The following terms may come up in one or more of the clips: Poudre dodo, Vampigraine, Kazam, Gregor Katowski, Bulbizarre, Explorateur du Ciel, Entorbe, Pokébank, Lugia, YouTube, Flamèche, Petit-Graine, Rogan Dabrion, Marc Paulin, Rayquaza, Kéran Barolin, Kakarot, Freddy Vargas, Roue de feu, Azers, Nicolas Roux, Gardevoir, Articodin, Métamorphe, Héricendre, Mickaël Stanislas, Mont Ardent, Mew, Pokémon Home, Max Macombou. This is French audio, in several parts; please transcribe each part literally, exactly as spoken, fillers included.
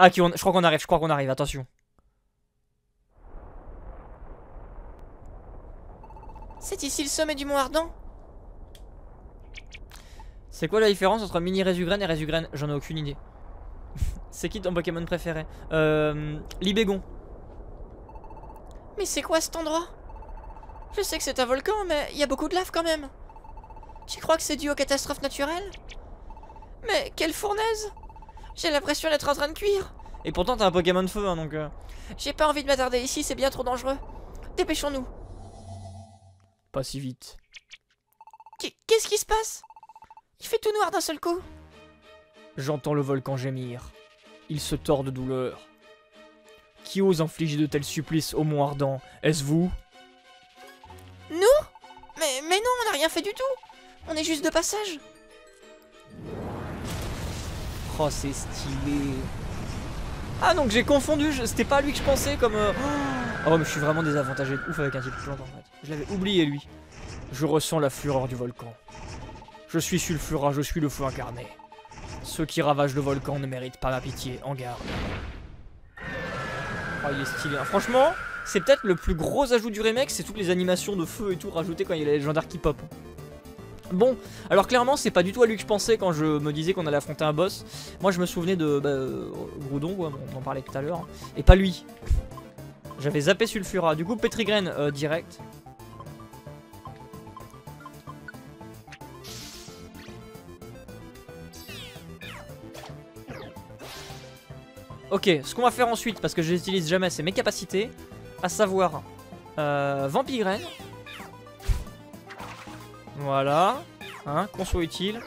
Ah, qui on... je crois qu'on arrive, je crois qu'on arrive, attention. C'est ici le sommet du Mont Ardent. C'est quoi la différence entre Mini-Résugraine et Résugraine? J'en ai aucune idée. C'est qui ton Pokémon préféré? Euh... Libégon. Mais c'est quoi cet endroit? Je sais que c'est un volcan, mais il y a beaucoup de lave quand même. Tu crois que c'est dû aux catastrophes naturelles? Mais quelle fournaise! J'ai l'impression d'être en train de cuire. Et pourtant t'as un Pokémon de feu, hein, donc... Euh... J'ai pas envie de m'attarder ici, c'est bien trop dangereux. Dépêchons-nous. Pas si vite. Qu'est-ce qui se passe? Il fait tout noir d'un seul coup. J'entends le volcan gémir. Il se tord de douleur. Qui ose infliger de tels supplices au Mont Ardent? Est-ce vous? Nous? Mais, mais non, on n'a rien fait du tout. On est juste de passage. Oh, c'est stylé. Ah, donc j'ai confondu. Je... C'était pas lui que je pensais comme... Euh... Oh, mais je suis vraiment désavantagé de ouf avec un type plus longtemps, en fait. Je l'avais oublié, lui. Je ressens la fureur du volcan. Je suis Sulfura, je suis le feu incarné. Ceux qui ravagent le volcan ne méritent pas ma pitié, en garde. Oh, il est stylé. Hein. Franchement, c'est peut-être le plus gros ajout du remake, c'est toutes les animations de feu et tout rajoutées quand il y a les légendaires qui pop. Bon, alors clairement, c'est pas du tout à lui que je pensais quand je me disais qu'on allait affronter un boss. Moi, je me souvenais de bah, euh, Groudon, quoi, on en parlait tout à l'heure, hein. Et pas lui. J'avais zappé Sulfura. Du coup, Petit-Graine, euh, direct. Ok, ce qu'on va faire ensuite, parce que je n'utilise jamais, c'est mes capacités, à savoir euh, Vampigraine. Voilà, hein, qu'on soit utile.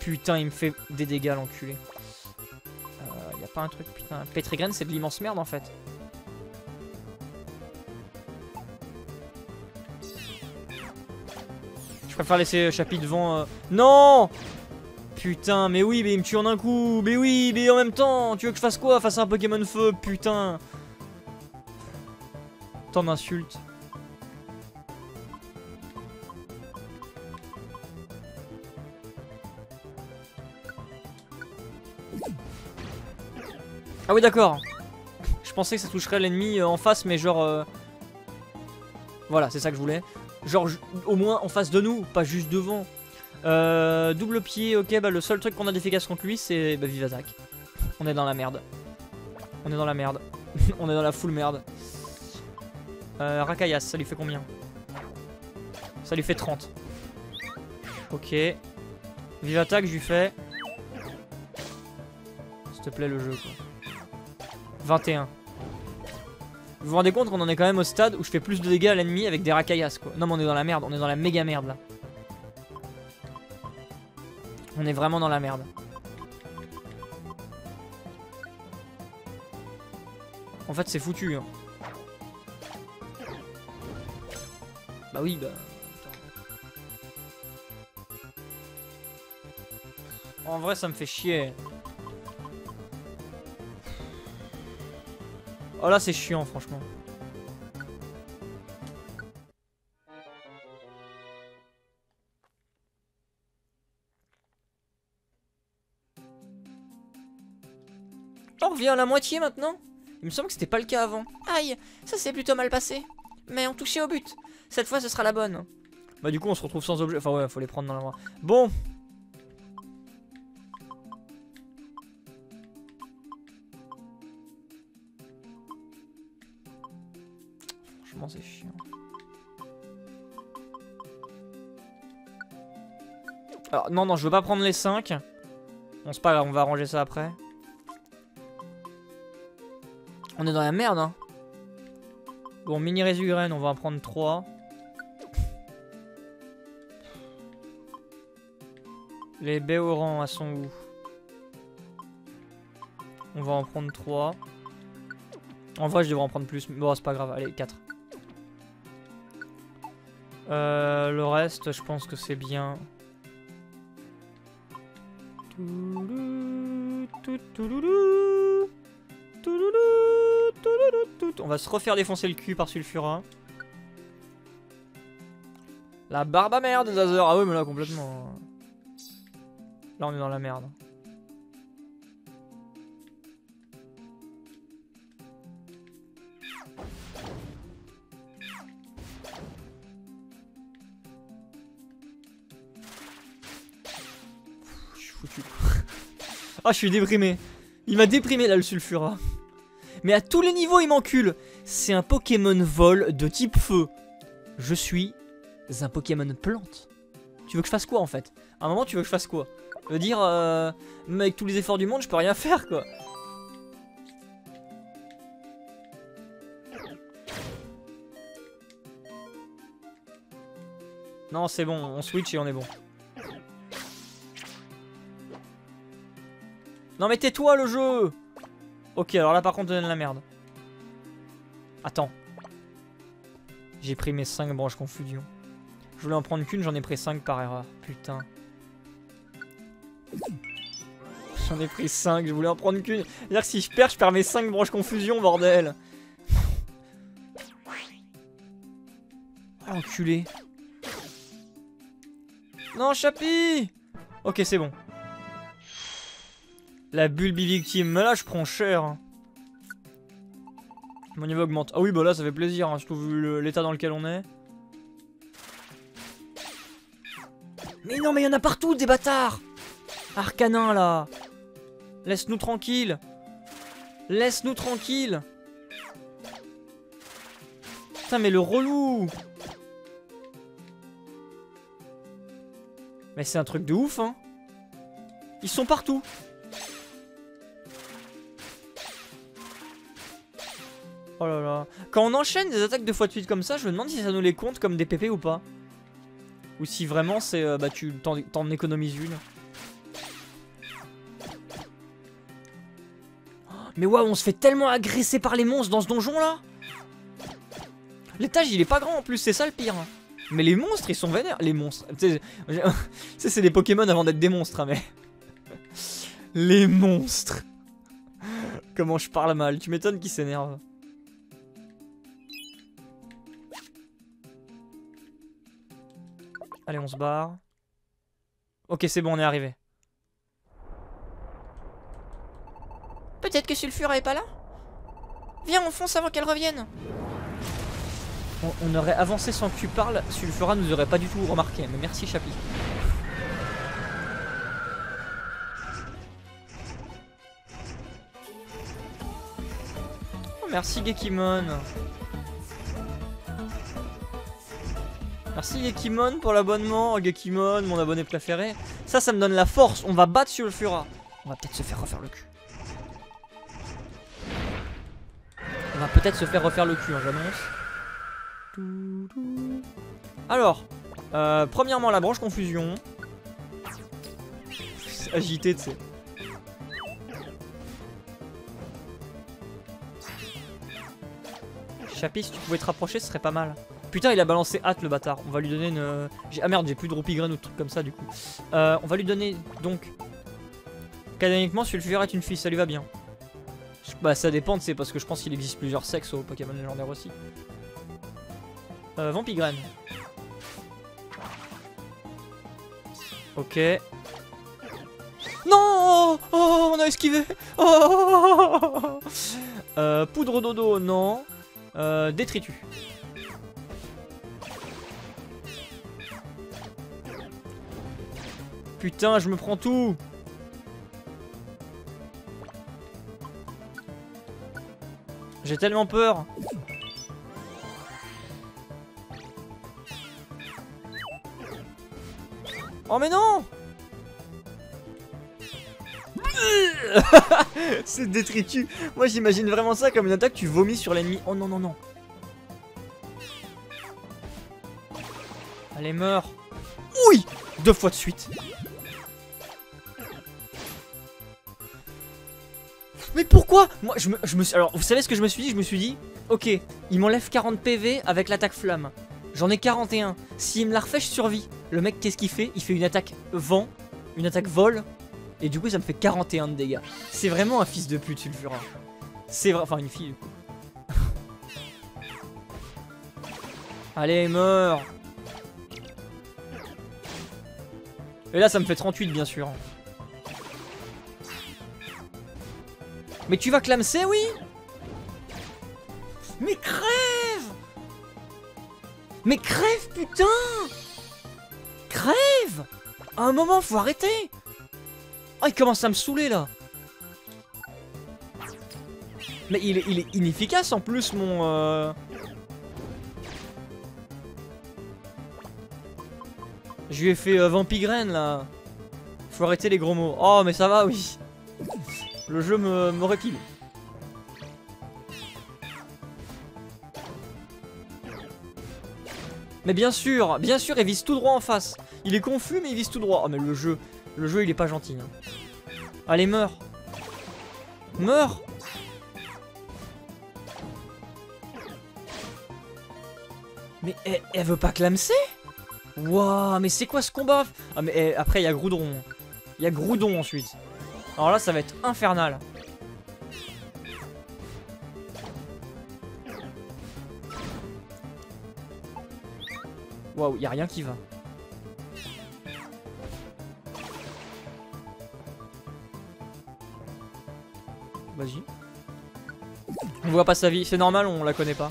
Putain, il me fait des dégâts, l'enculé. Euh, y a pas un truc, putain. Petrigan, c'est de l'immense merde en fait. Je préfère laisser Chapi devant. Euh... Non! Putain, mais oui, mais il me tue en un coup. Mais oui, mais en même temps, tu veux que je fasse quoi face à un Pokémon feu, putain. Tant d'insultes. Ah oui, d'accord. Je pensais que ça toucherait l'ennemi en face, mais genre... Euh... Voilà, c'est ça que je voulais. Genre, au moins en face de nous, pas juste devant. Euh, double pied, ok, bah le seul truc qu'on a d'efficace contre lui c'est bah, Vivazac. On est dans la merde. On est dans la merde. On est dans la full merde. Euh, Rakayas, ça lui fait combien? Ça lui fait trente. Ok. Vivazac, je lui fais... S'il te plaît le jeu quoi. vingt et un. Vous vous rendez compte qu'on en est quand même au stade où je fais plus de dégâts à l'ennemi avec des Rakayas quoi. Non mais on est dans la merde, on est dans la méga merde là. On est vraiment dans la merde. En fait, c'est foutu. Hein. Bah oui, bah... En vrai, ça me fait chier. Oh là, c'est chiant, franchement. À la moitié maintenant? Il me semble que c'était pas le cas avant. Aïe, ça s'est plutôt mal passé. Mais on touchait au but. Cette fois, ce sera la bonne. Bah du coup, on se retrouve sans objet. Enfin ouais, faut les prendre dans la main. Bon. Franchement, c'est chiant. Alors non, non, je veux pas prendre les cinq. On se parle, on va arranger ça après. On est dans la merde, hein. Bon, Mini-Résugraine, on va en prendre trois. Les Béorans, elles sont où? On va en prendre trois. En vrai, je devrais en prendre plus. Bon, c'est pas grave. Allez, quatre. Euh, le reste, je pense que c'est bien. Touloulou, touloulou, touloulou. On va se refaire défoncer le cul par Sulfura. La barbe à merde des Azers. Ah ouais mais là complètement. Là on est dans la merde. Je suis foutu. Ah, je suis déprimé. Il m'a déprimé là, le Sulfura. Mais à tous les niveaux, il m'encule. C'est un Pokémon vol de type feu. Je suis un Pokémon plante. Tu veux que je fasse quoi en fait? À un moment, tu veux que je fasse quoi? Je veux dire, euh, même avec tous les efforts du monde, je peux rien faire quoi. Non, c'est bon, on switch et on est bon. Non mais tais-toi le jeu. Ok, alors là par contre on donne la merde. Attends. J'ai pris mes cinq branches confusion. Je voulais en prendre qu'une, j'en ai pris cinq par erreur. Putain. J'en ai pris cinq, je voulais en prendre qu'une. C'est-à-dire que si je perds, je perds mes cinq branches confusion, bordel. Ah, enculé. Non, Chapi. Ok, c'est bon. La Bulbivictime, là je prends cher. Mon niveau augmente. Ah oui, bah là ça fait plaisir, hein, je trouve l'état dans lequel on est. Mais non, mais il y en a partout des bâtards. Arcanin là. Laisse-nous tranquille. Laisse-nous tranquille. Putain, mais le relou. Mais c'est un truc de ouf, hein. Ils sont partout. Oh là là. Quand on enchaîne des attaques deux fois de suite comme ça, je me demande si ça nous les compte comme des P P ou pas. Ou si vraiment c'est... Euh, bah tu t'en économises une. Mais waouh, on se fait tellement agresser par les monstres dans ce donjon là. L'étage il est pas grand en plus, c'est ça le pire. Mais les monstres ils sont vénères. Les monstres... Tu sais c'est des Pokémon avant d'être des monstres hein, mais... Les monstres. Comment je parle mal, tu m'étonnes qu'ils s'énervent. Allez, on se barre. Ok, c'est bon, on est arrivé. Peut-être que Sulfura est pas là. Viens, on fonce avant qu'elle revienne. On, on aurait avancé sans que tu parles. Sulfura nous aurait pas du tout remarqué. Mais merci, Chapi. Oh, merci, Gekimon. Merci Gekimon pour l'abonnement, Gekimon, mon abonné préféré. Ça, ça me donne la force, on va battre Sulfura. On va peut-être se faire refaire le cul. On va peut-être se faire refaire le cul, hein, j'annonce. Alors, euh, premièrement la branche confusion. C'est agité, tu sais. Chapi, si tu pouvais te rapprocher, ce serait pas mal. Putain, il a balancé hâte le bâtard. On va lui donner une... Ah merde, j'ai plus de Roupigraine ou de trucs comme ça du coup. Euh, on va lui donner donc... Canoniquement, Sulfura est une fille, ça lui va bien. Bah ça dépend, c'est parce que je pense qu'il existe plusieurs sexes au Pokémon légendaire aussi. Euh, Vampigraine. Ok. Non, oh, on a esquivé. Oh euh, Poudre dodo, non. Euh, Détritus. Putain, je me prends tout. J'ai tellement peur. Oh mais non. C'est détritus. Moi j'imagine vraiment ça comme une attaque, tu vomis sur l'ennemi. Oh non non non. Allez meurs. Oui. Deux fois de suite. Mais pourquoi? Moi, je me, je me suis... Alors, vous savez ce que je me suis dit? Je me suis dit, ok, il m'enlève quarante P V avec l'attaque flamme. J'en ai quarante et un. S'il me la refait, je survis. Le mec, qu'est-ce qu'il fait? Il fait une attaque vent, une attaque vol, et du coup, ça me fait quarante et un de dégâts. C'est vraiment un fils de pute, Sulfura. C'est vrai... Enfin, une fille, du coup. Allez, meurs. Et là, ça me fait trente-huit, bien sûr. Mais tu vas clamser, oui? Mais crève! Mais crève, putain! Crève! À un moment, faut arrêter! Oh, il commence à me saouler, là! Mais il est, il est inefficace, en plus, mon... Euh... Je lui ai fait euh, Vampigraine, là. Faut arrêter les gros mots. Oh, mais ça va, oui. Le jeu me, me répile. Mais bien sûr, bien sûr, il vise tout droit en face. Il est confus, mais il vise tout droit. Oh, mais le jeu, le jeu, il est pas gentil. Hein. Allez, meurs. Meurs. Mais elle, elle veut pas clamser. Wouah, mais c'est quoi ce combat? Ah, mais eh, après, il y a Groudon. Il y a Groudon ensuite. Alors là, ça va être infernal. Waouh, il n'y a rien qui va. Vas-y. On voit pas sa vie. C'est normal, on la connaît pas.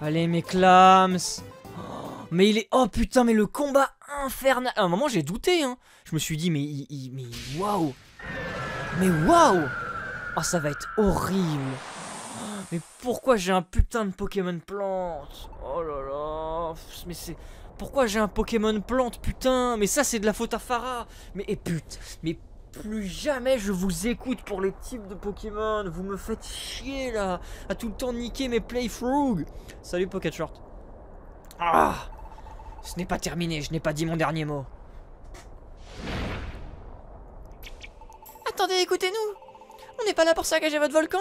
Allez, mes clams. Oh, mais il est... Oh putain, mais le combat infernal. À un moment, j'ai douté, hein. Je me suis dit, mais... il, mais waouh. Mais waouh. Oh, ça va être horrible. Mais pourquoi j'ai un putain de Pokémon plante? Oh là là. Mais c'est... Pourquoi j'ai un Pokémon plante, putain? Mais ça, c'est de la faute à Farah. Mais et pute. Mais plus jamais je vous écoute pour les types de Pokémon. Vous me faites chier, là. À tout le temps niquer mes playthroughs. Salut, Pocket Short. Ah, ce n'est pas terminé. Je n'ai pas dit mon dernier mot. Attendez, écoutez-nous. On n'est pas là pour saccager votre volcan.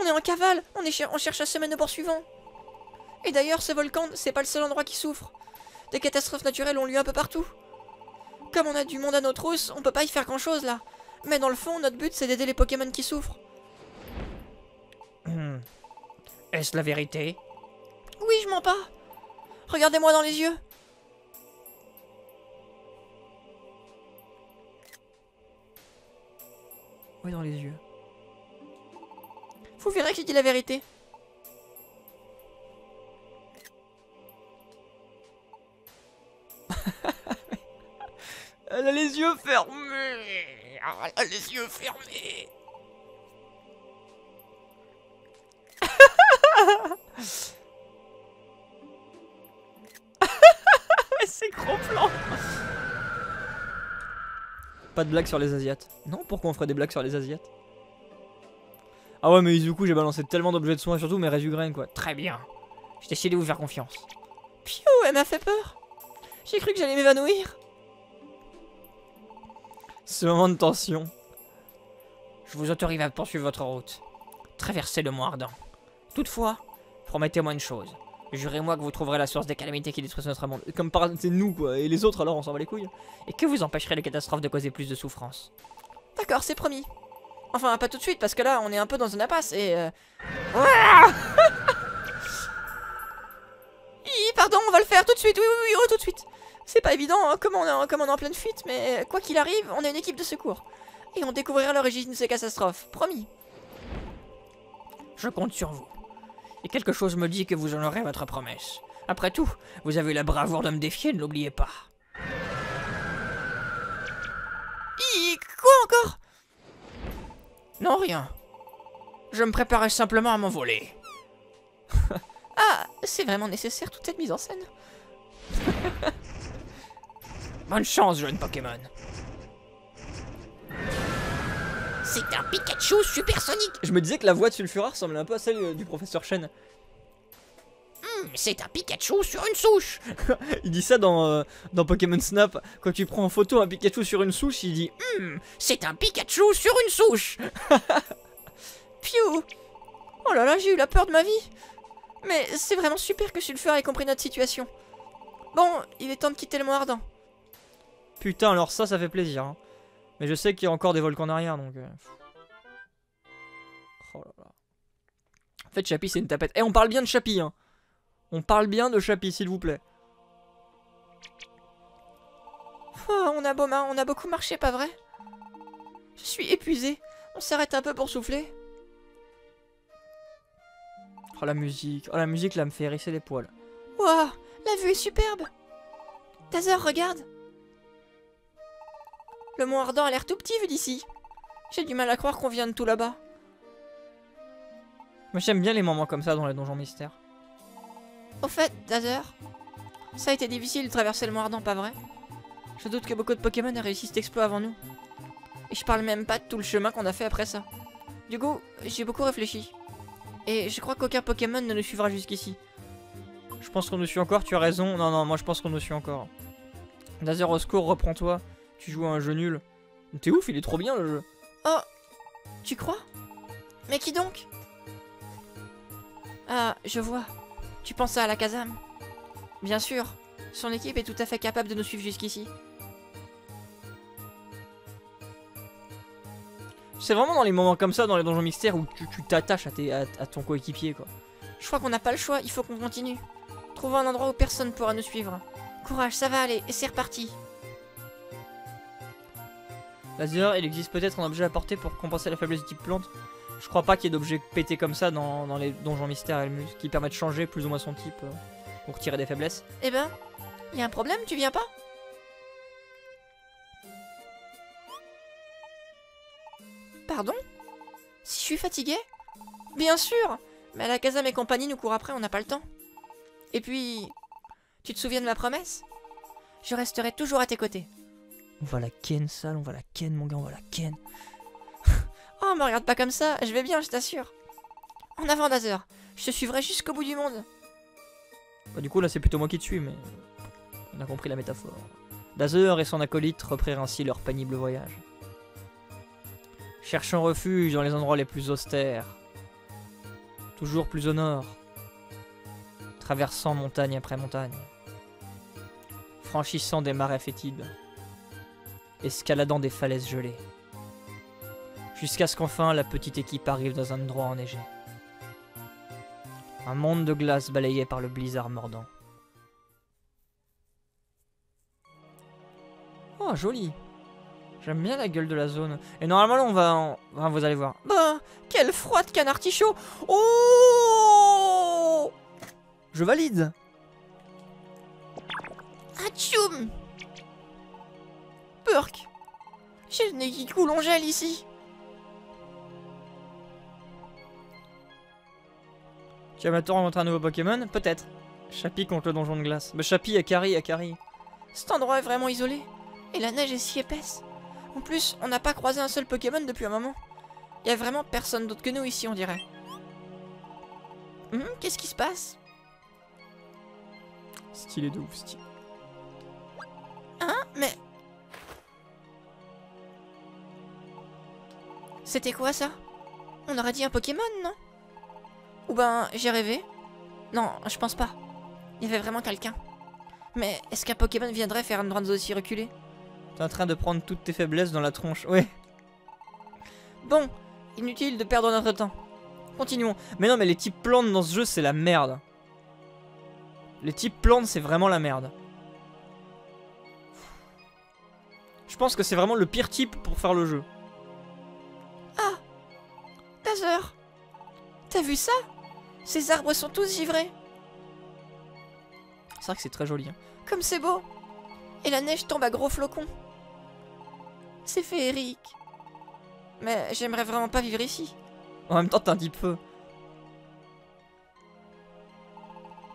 On est en cavale. On, est cher on cherche un semaine de poursuivants. Et d'ailleurs, ce volcan, c'est pas le seul endroit qui souffre. Des catastrophes naturelles ont lieu un peu partout. Comme on a du monde à nos trousses, on peut pas y faire grand chose là. Mais dans le fond, notre but c'est d'aider les Pokémon qui souffrent. Mmh. Est-ce la vérité? Oui, je mens pas. Regardez-moi dans les yeux. Oui, dans les yeux. Vous verrez que j'ai dit la vérité. Elle a les yeux fermés. Elle a les yeux fermés. C'est gros plan. Pas de blague sur les Asiates. Non, pourquoi on ferait des blagues sur les Asiates? Ah ouais, mais du coup j'ai balancé tellement d'objets de soins, surtout mes Résugraines, quoi. Très bien. J'ai décidé de vous faire confiance. Piou, elle m'a fait peur. J'ai cru que j'allais m'évanouir. Ce moment de tension. Je vous autorise à poursuivre votre route. Traversez le Mont Ardent. Toutefois, promettez-moi une chose. Jurez-moi que vous trouverez la source des calamités qui détruisent notre monde. Comme par c'est nous, quoi. Et les autres, alors, on s'en va les couilles. Et que vous empêcherez les catastrophes de causer plus de souffrance. D'accord, c'est promis. Enfin, pas tout de suite, parce que là, on est un peu dans une impasse et... Euh... Hi, pardon, on va le faire tout de suite. Oui, oui, oui, oh, tout de suite. C'est pas évident, hein, comme, on est, comme on est en pleine fuite, mais quoi qu'il arrive, on est une équipe de secours. Et on découvrira l'origine de ces catastrophes, promis. Je compte sur vous. Et quelque chose me dit que vous honorez votre promesse. Après tout, vous avez eu la bravoure de me défier, ne l'oubliez pas. Hi, quoi encore? Non, rien. Je me préparais simplement à m'envoler. Ah, c'est vraiment nécessaire toute cette mise en scène. Bonne chance, jeune Pokémon. C'est un Pikachu supersonique. Je me disais que la voix de Sulfura ressemblait un peu à celle du professeur Shen. Mmh, c'est un Pikachu sur une souche. Il dit ça dans, euh, dans Pokémon Snap. Quand tu prends en photo un Pikachu sur une souche, il dit mmh, c'est un Pikachu sur une souche. Piou. Oh là là, j'ai eu la peur de ma vie. Mais c'est vraiment super que Sulfura ait compris notre situation. Bon, il est temps de quitter le Mont Ardent. Putain, alors ça, ça fait plaisir. Hein. Mais je sais qu'il y a encore des volcans derrière, donc... Euh... Oh là là. En fait, Chappie, c'est une tapette. Eh, on parle bien de Chappie, hein. On parle bien de Chappie, s'il vous plaît. Oh, on a beau mar- on a beaucoup marché, pas vrai? Je suis épuisé. On s'arrête un peu pour souffler. Oh la musique, oh la musique là me fait hérisser les poils. Waouh, la vue est superbe. Tazer, regarde. Le Mont Ardent a l'air tout petit vu d'ici. J'ai du mal à croire qu'on vient de tout là-bas. Moi j'aime bien les moments comme ça dans les donjons mystères. Au fait, Tazer, ça a été difficile de traverser le Mont Ardent, pas vrai? Je doute que beaucoup de Pokémon aient réussi cet exploit avant nous. Et je parle même pas de tout le chemin qu'on a fait après ça. Du coup, j'ai beaucoup réfléchi. Et je crois qu'aucun Pokémon ne nous suivra jusqu'ici. Je pense qu'on nous suit encore, tu as raison. Non, non, moi je pense qu'on nous suit encore. Dazer, au secours, reprends-toi. Tu joues à un jeu nul. T'es ouf, il est trop bien le jeu. Oh, tu crois? Mais qui donc? Ah, je vois. Tu penses à la Kazam? Bien sûr. Son équipe est tout à fait capable de nous suivre jusqu'ici. C'est vraiment dans les moments comme ça, dans les donjons mystères, où tu t'attaches à, à, à ton coéquipier, quoi. Je crois qu'on n'a pas le choix, il faut qu'on continue. Trouvons un endroit où personne ne pourra nous suivre. Courage, ça va aller, et c'est reparti. D'ailleurs, il existe peut-être un objet à porter pour compenser la faiblesse du type plante. Je crois pas qu'il y ait d'objets pétés comme ça dans, dans les donjons mystères et le mus, qui permettent de changer plus ou moins son type, euh, pour retirer des faiblesses. Eh ben, il y a un problème, tu viens pas ? Pardon? Si je suis fatiguée? Bien sûr! Mais à la Kazam et compagnie nous courent après, on n'a pas le temps. Et puis... Tu te souviens de ma promesse? Je resterai toujours à tes côtés. On va la ken, sale, on va la ken, mon gars, on va la ken. Oh, me regarde pas comme ça, je vais bien, je t'assure. En avant, Dazer, je te suivrai jusqu'au bout du monde. Bah, du coup, là, c'est plutôt moi qui te suis, mais... On a compris la métaphore. Dazer et son acolyte reprirent ainsi leur pénible voyage. Cherchant refuge dans les endroits les plus austères, toujours plus au nord, traversant montagne après montagne, franchissant des marais fétides, escaladant des falaises gelées, jusqu'à ce qu'enfin la petite équipe arrive dans un endroit enneigé. Un monde de glace balayé par le blizzard mordant. Oh, joli! J'aime bien la gueule de la zone. Et normalement là on va... En... Enfin, vous allez voir. Bah, quelle froide qu'un artichaut. Oh, je valide. Atchoum. Burk. J'ai le nez qui coule en gel ici. Tu vas maintenant rencontrer un nouveau Pokémon? Peut-être. Chappie contre le donjon de glace. Mais Chappie, Akari, Akari. Cet endroit est vraiment isolé. Et la neige est si épaisse. En plus, on n'a pas croisé un seul Pokémon depuis un moment. Il n'y a vraiment personne d'autre que nous ici, on dirait. Hum, qu'est-ce qui se passe? Stylé de ouf, stylé. Hein? Mais... C'était quoi, ça? On aurait dit un Pokémon, non? Ou ben, j'ai rêvé. Non, je pense pas. Il y avait vraiment quelqu'un. Mais est-ce qu'un Pokémon viendrait faire une bande aussi reculée? T'es en train de prendre toutes tes faiblesses dans la tronche, ouais. Bon, inutile de perdre notre temps. Continuons. Mais non, mais les types plantes dans ce jeu, c'est la merde. Les types plantes, c'est vraiment la merde. Je pense que c'est vraiment le pire type pour faire le jeu. Ah, Tazer, t'as vu ça? Ces arbres sont tous givrés. C'est vrai que c'est très joli, hein. Comme c'est beau. Et la neige tombe à gros flocons. C'est féerique. Mais j'aimerais vraiment pas vivre ici. En même temps, t'as un type feu.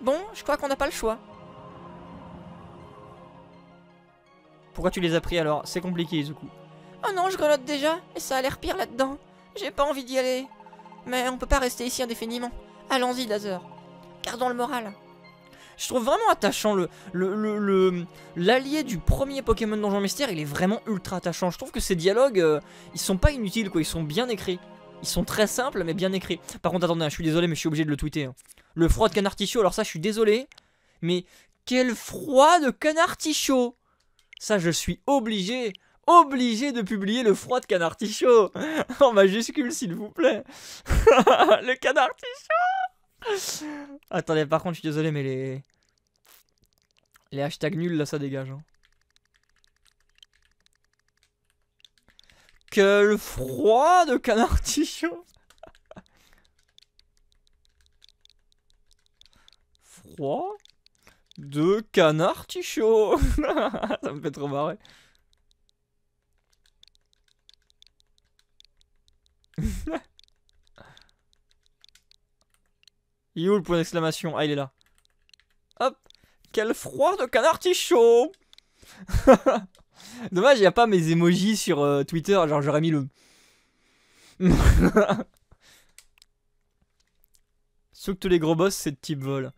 Bon, je crois qu'on n'a pas le choix. Pourquoi tu les as pris alors? C'est compliqué, Izuku. Oh non, je grelotte déjà. Et ça a l'air pire là-dedans. J'ai pas envie d'y aller. Mais on peut pas rester ici indéfiniment. Allons-y, Dazer. Gardons le moral. Je trouve vraiment attachant le l'allié le, le, le, du premier Pokémon Donjon Mystère. Il est vraiment ultra attachant. Je trouve que ces dialogues, euh, ils sont pas inutiles, quoi. Ils sont bien écrits. Ils sont très simples, mais bien écrits. Par contre, attendez, hein, je suis désolé, mais je suis obligé de le tweeter. Hein. Le froid de canartichaud, alors ça, je suis désolé. Mais quel froid de canartichaud! Ça, je suis obligé, obligé de publier le froid de canartichaud. En majuscule, s'il vous plaît. Le canartichaud! Attendez, par contre, je suis désolé, mais les... Les hashtags nuls, là, ça dégage. Hein. Quel froid de canard-tichon. Froid de canard-tichon. Ça me fait trop marrer. Il est où le point d'exclamation? Ah, il est là. Hop. Quel froid de canard-tichon. Dommage, il n'y a pas mes emojis sur euh, Twitter, genre j'aurais mis le... Sauf que tous les gros boss, c'est de type vol.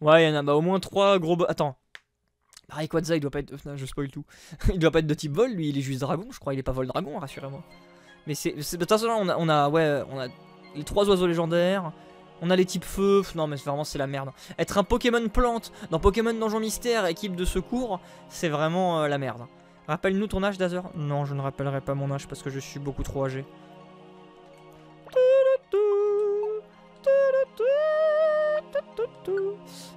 Ouais, il y en a bah, au moins trois gros boss... Attends. Rayquaza, il doit pas être... Non, je spoil tout. Il doit pas être de type vol, lui, il est juste dragon, je crois. Il est pas vol dragon, rassurez-moi. Mais c'est... De toute façon, là, on a, on a... Ouais, on a les trois oiseaux légendaires... On a les types feu, non mais vraiment c'est la merde. Être un Pokémon plante dans Pokémon Donjon Mystère, équipe de secours, c'est vraiment euh, la merde. Rappelle-nous ton âge, Dazer. Non, je ne rappellerai pas mon âge parce que je suis beaucoup trop âgé.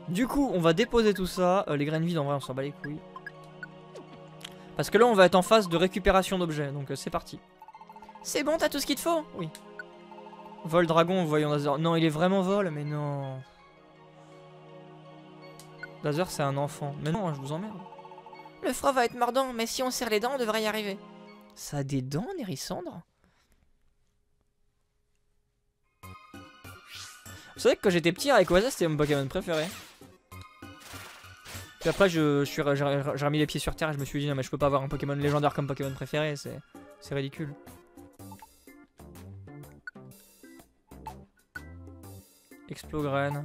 Du coup, on va déposer tout ça. Euh, les graines vides, en vrai, on s'en bat les couilles. Parce que là, on va être en phase de récupération d'objets, donc euh, c'est parti. C'est bon, t'as tout ce qu'il te faut? Oui. Vol dragon, voyons Dazer. Non, il est vraiment vol, mais non. Dazer, c'est un enfant. Mais non, je vous emmerde. Le froid va être mordant, mais si on serre les dents, on devrait y arriver. Ça a des dents, Nérissandre? Vous savez que quand j'étais petit, Rayquaza, c'était mon Pokémon préféré. Puis après, je, je suis, j'ai remis les pieds sur terre et je me suis dit, non, mais je peux pas avoir un Pokémon légendaire comme Pokémon préféré, c'est ridicule. Explorateur.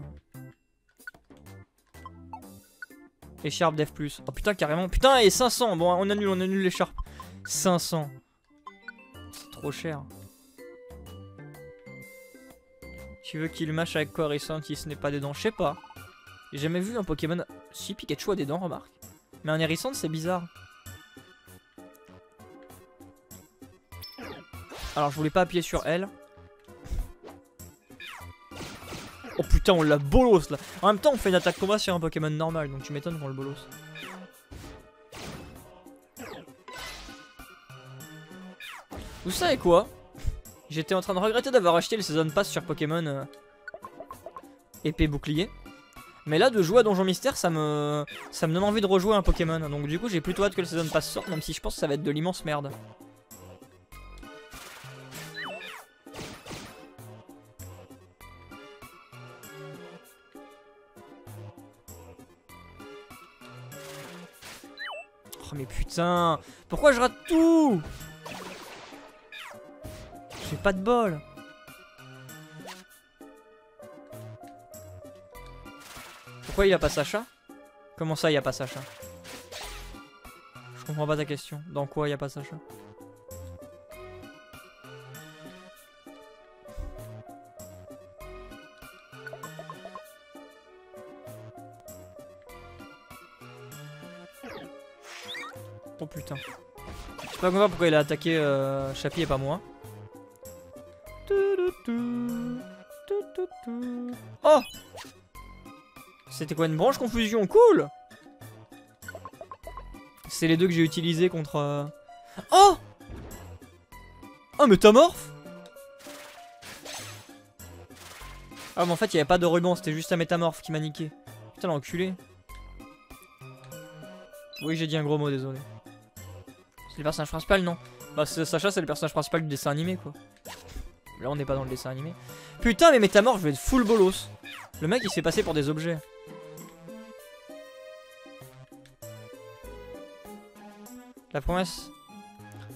Écharpe Dev Plus. Oh putain, carrément. Putain, et cinq cents. Bon, on annule, on annule l'écharpe. cinq cents. C'est trop cher. Tu veux qu'il mâche avec quoi, Rissant, si ce n'est pas des dents? Je sais pas. J'ai jamais vu un Pokémon. Si, Pikachu a des dents, remarque. Mais un hérisson, c'est bizarre. Alors, je voulais pas appuyer sur L. Oh putain, on l'a bolos là. En même temps, on fait une attaque combat sur un Pokémon normal, donc tu m'étonnes qu'on le bolos. Vous savez quoi? J'étais en train de regretter d'avoir acheté le Season Pass sur Pokémon euh, épée bouclier. Mais là, de jouer à Donjon Mystère, ça me ça me donne envie de rejouer un Pokémon. Donc du coup, j'ai plutôt hâte que le Season Pass sorte, même si je pense que ça va être de l'immense merde. Mais putain, pourquoi je rate tout? J'ai pas de bol. Pourquoi il a pas Sacha? Comment ça il a pas Sacha? Je comprends pas ta question. Dans quoi il a pas Sacha? Oh putain. Je sais pas comment pourquoi il a attaqué euh, Chappie et pas moi. Oh! C'était quoi, une branche confusion? Cool! C'est les deux que j'ai utilisés contre... Euh... Oh! Oh, métamorphe! Ah mais en fait il n'y avait pas de ruban, c'était juste un métamorphe qui m'a niqué. Putain l'enculé. Oui j'ai dit un gros mot, désolé. C'est le personnage principal, non? Bah Sacha c'est le personnage principal du dessin animé quoi. Là on n'est pas dans le dessin animé. Putain mais métamorphe, je vais être full bolos. Le mec il s'est passé pour des objets. La promesse.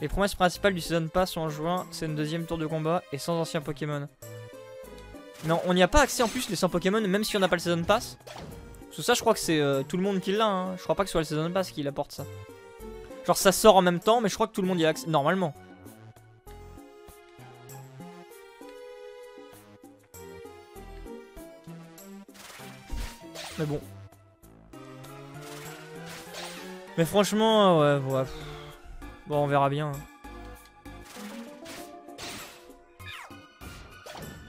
Les promesses principales du Season Pass en juin, c'est une deuxième tour de combat et sans anciens Pokémon. Non, on n'y a pas accès en plus les cent Pokémon même si on n'a pas le Season Pass. Parce que ça je crois que c'est euh, tout le monde qui l'a hein. Je crois pas que ce soit le Season Pass qui apporte ça. Genre ça sort en même temps, mais je crois que tout le monde y a accès, normalement. Mais bon. Mais franchement, ouais, ouais. Bon, on verra bien.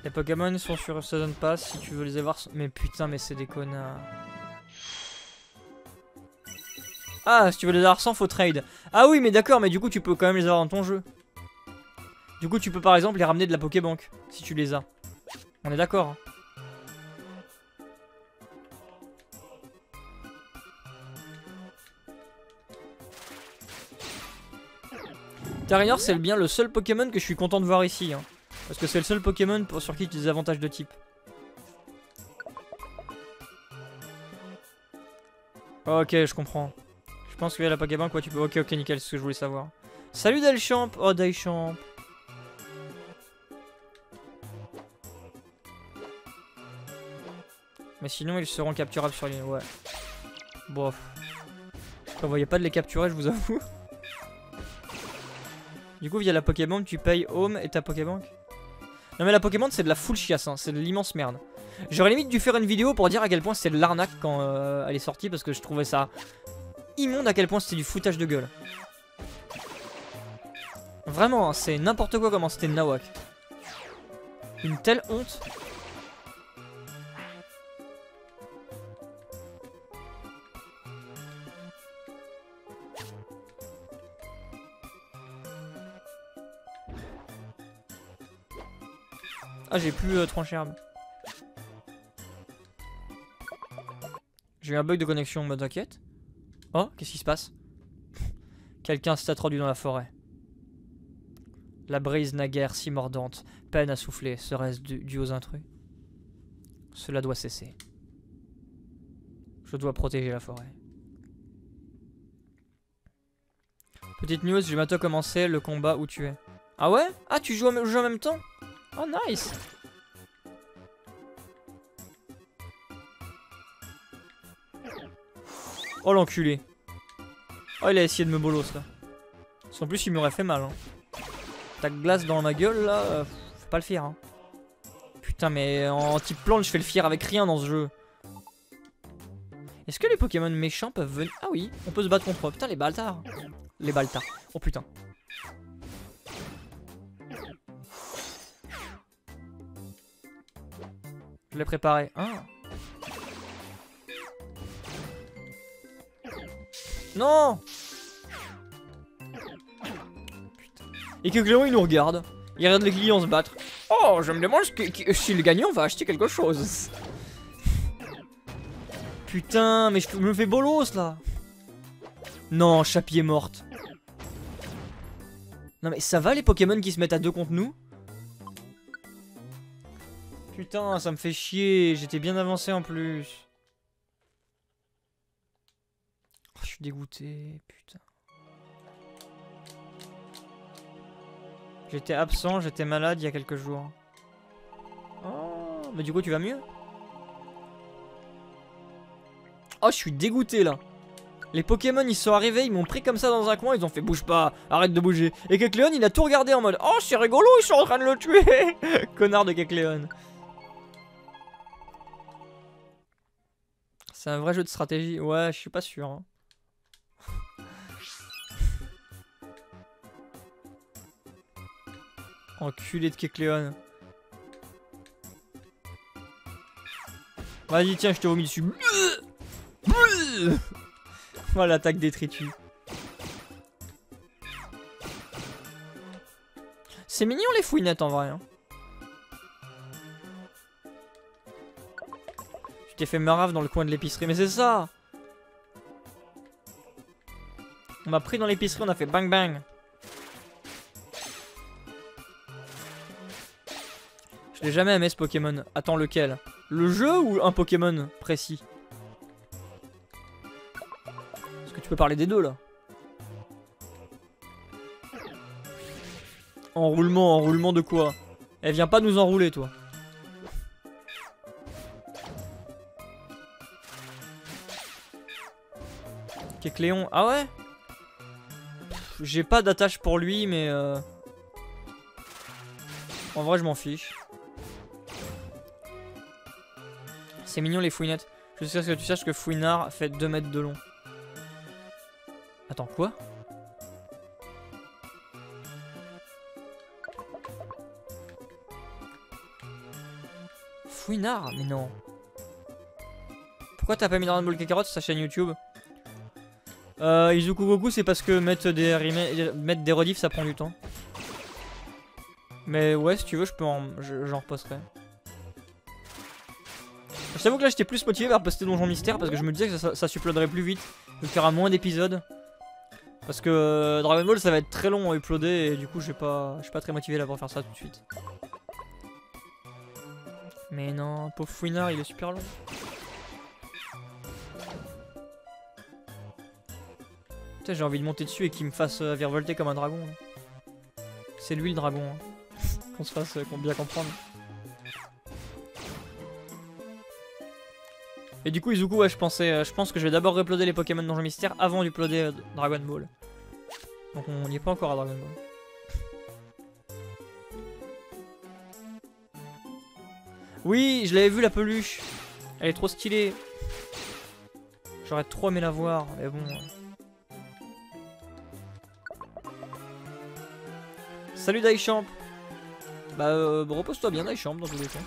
Les Pokémon sont sur Season Pass, si tu veux les avoir... Mais putain, mais c'est des connards. Ah, si tu veux les avoir sans, faut trade. Ah oui, mais d'accord, mais du coup, tu peux quand même les avoir dans ton jeu. Du coup, tu peux par exemple les ramener de la Pokébank, si tu les as. On est d'accord, hein. Tarinor, c'est bien le seul Pokémon que je suis content de voir ici, hein. Parce que c'est le seul Pokémon pour, sur qui tu as des avantages de type. Ok, je comprends. Je pense qu'il y a la Pokébank, quoi, tu peux... Ok, ok, nickel, c'est ce que je voulais savoir. Salut Dalshamp. Oh, Dalshamp. Mais sinon, ils seront capturables sur les... Ouais. Bof. Je voyais pas de les capturer, je vous avoue. Du coup, via la Pokébank, tu payes Home et ta Pokébank. Non mais la Pokébank, c'est de la full chiasse, hein. C'est de l'immense merde. J'aurais limite dû faire une vidéo pour dire à quel point c'était de l'arnaque quand euh, elle est sortie, parce que je trouvais ça immonde à quel point c'était du foutage de gueule. Vraiment, hein, c'est n'importe quoi comment c'était nawak. Une telle honte. Ah, j'ai plus euh, tranché herbe. J'ai eu un bug de connexion, me t'inquiète. Oh, qu'est-ce qui se passe? Quelqu'un s'est attendu dans la forêt. La brise naguère si mordante, peine à souffler, serait-ce dû aux intrus? Cela doit cesser. Je dois protéger la forêt. Petite news, j'ai bientôt commencé le combat où tu es. Ah ouais? Ah, tu joues au jeu en même temps? Oh nice. Oh l'enculé. Oh il a essayé de me bolos là. Sans plus il m'aurait fait mal, hein. Tac glace dans ma gueule là, euh, faut pas le fier, hein. Putain mais en type plante je fais le fier avec rien dans ce jeu. Est-ce que les Pokémon méchants peuvent venir? Ah oui, on peut se battre contre eux. Putain les baltards. Les baltards. Oh putain. Je l'ai préparé. Hein? Non! Putain. Et que le client il nous regarde. Il regarde les clients se battre. Oh, je me demande si le gagnant va acheter quelque chose. Putain, mais je me fais bolos là. Non, Chappie est morte. Non, mais ça va les Pokémon qui se mettent à deux contre nous? Putain, ça me fait chier, j'étais bien avancé en plus. Oh, je suis dégoûté, putain. J'étais absent, j'étais malade il y a quelques jours. Oh, mais du coup, tu vas mieux? Oh, je suis dégoûté là. Les Pokémon, ils sont arrivés, ils m'ont pris comme ça dans un coin, ils ont fait bouge pas, arrête de bouger. Et Gekimon, il a tout regardé en mode oh, c'est rigolo, ils sont en train de le tuer. Connard de Gekimon. C'est un vrai jeu de stratégie. Ouais, je suis pas sûr. Hein. Enculé de Gekimon. Vas-y, tiens, je te vomis dessus. Voilà, l'attaque Détritus. C'est mignon les fouinettes en vrai. Hein. J'ai fait marave dans le coin de l'épicerie, mais c'est ça. On m'a pris dans l'épicerie, on a fait bang bang. Je l'ai jamais aimé ce Pokémon. Attends, lequel? Le jeu ou un Pokémon précis? Parce que tu peux parler des deux là. Enroulement, enroulement de quoi? Elle vient pas nous enrouler toi. Gekimon, ah ouais? J'ai pas d'attache pour lui, mais euh... en vrai, je m'en fiche. C'est mignon les fouinettes. Je sais que tu saches que Fouinard fait deux mètres de long. Attends, quoi? Fouinard? Mais non. Pourquoi t'as pas mis Dragon Ball Kakarot sur sa chaîne YouTube? Euh, Izuku Goku, c'est parce que mettre des, mettre des rediffs ça prend du temps. Mais ouais, si tu veux, je peux en... j'en repasserai. Je t'avoue que là, j'étais plus motivé par poster Donjon Mystère parce que je me disais que ça, ça supploaderait plus vite. Donc il y aura moins d'épisodes. Parce que Dragon Ball, ça va être très long à uploader et du coup, je suis pas, je suis pas très motivé là pour faire ça tout de suite. Mais non, pauvre fouinard, il est super long. Putain, j'ai envie de monter dessus et qu'il me fasse euh, virevolter comme un dragon. Hein. C'est lui le dragon. Hein. Qu'on se fasse euh, qu'on bien comprendre. Et du coup, Izuku, ouais, je pensais, euh, je pense que je vais d'abord uploader les Pokémon Donjon Mystère avant d'uploader euh, Dragon Ball. Donc on n'y est pas encore à Dragon Ball. Oui, je l'avais vu la peluche. Elle est trop stylée. J'aurais trop aimé la voir, mais bon. Salut Dalshamp. Bah euh, repose-toi bien Dalshamp dans tous les cas.